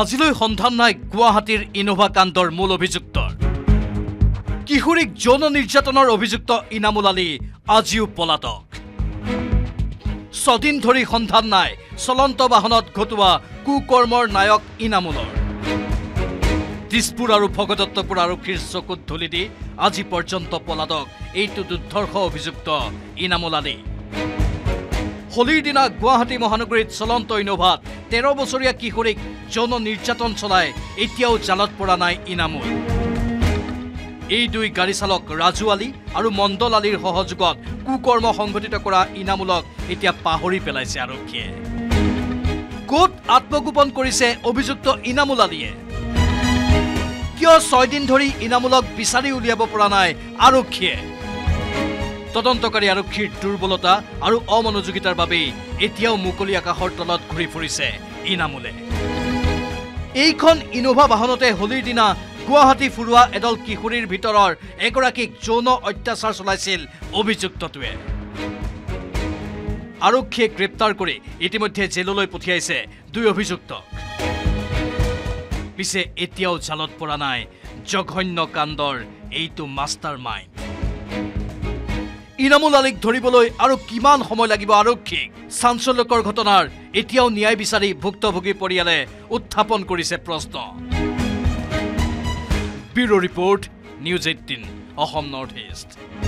আজিলৈ সন্ধান নাই গুৱাহাটীৰ ইনোভা কাণ্ডৰ মূল অভিযুক্ত কিশোৰীক যৌন নিৰ্যাতনৰ অভিযুক্ত ইনামুল আলী আজিও পলাতক ছদিন ধৰি সন্ধান নাই চলন্ত বাহনত ঘটুৱা কুকৰ্মৰ নায়ক ইনামুলৰ দিছপুৰ আৰু ভগদত্তপুৰ আৰক্ষীৰ চকুত ধুলি দি আজি পৰ্যন্ত পলাতক এইটো দুৰ্ধৰ্ষ অভিযুক্ত ইনামুল আলী হোলিৰ দিনা গুৱাহাটী মহানগৰীত চলন্ত ইনোভাত 13 বছৰীয়া কিশোৰীক যৌন নিৰ্যাতন চলায় এতিয়াও জালত পৰা নাই ইনামুল এই দুই গাড়ী চালক ৰাজু আলী আৰু মণ্ডল আলীৰ সহযোগত কুকৰ্ম সংগঠিত কৰা ইনামুলক এতিয়া পাহৰি পেলাইছে আৰক্ষী কোট আত্মগোপন কৰিছে অভিযুক্ত ইনামুল আলীয়ে কিয় 6 দিন ধৰি ইনামুলক বিচাৰি উলিয়াব পৰা নাই আৰক্ষী তদন্তকাৰী আৰক্ষীৰ দুৰ্বলতা আৰু অমনোযোগিতাৰ বাবে এতিয়াও মুকলি আকাশৰ তলত ঘূৰি ফুৰিছে ইনামুলে এইখন ইনোভা বাহনতে হোলিৰ দিনা গুৱাহাটী ফুৰুৱা এডল কিশোৰীৰ ভিতৰৰ একৰাকিক যৌন অত্যাচাৰ চলাইছিল অভিযুক্তটোৱে আৰক্ষীয়ে গ্ৰেপ্তাৰ কৰি ইতিমধ্যে জেললৈ পঠিয়াইছে দুই অভিযুক্ত পিছে এতিয়াও জালত পৰা নাই জঘন্য কাণ্ডৰ এইটো মাষ্টাৰমাইণ্ড ইনামুল আলীক ধৰিবলৈ আৰু কিমান সময় লাগিব আৰক্ষীক সাংসলকৰ ঘটনাৰ এতিয়াও ন্যায় বিচাৰি ভুক্তভোগী পৰিয়ালে উত্থাপন কৰিছে প্ৰশ্ন bureau' report news 18 Assam north east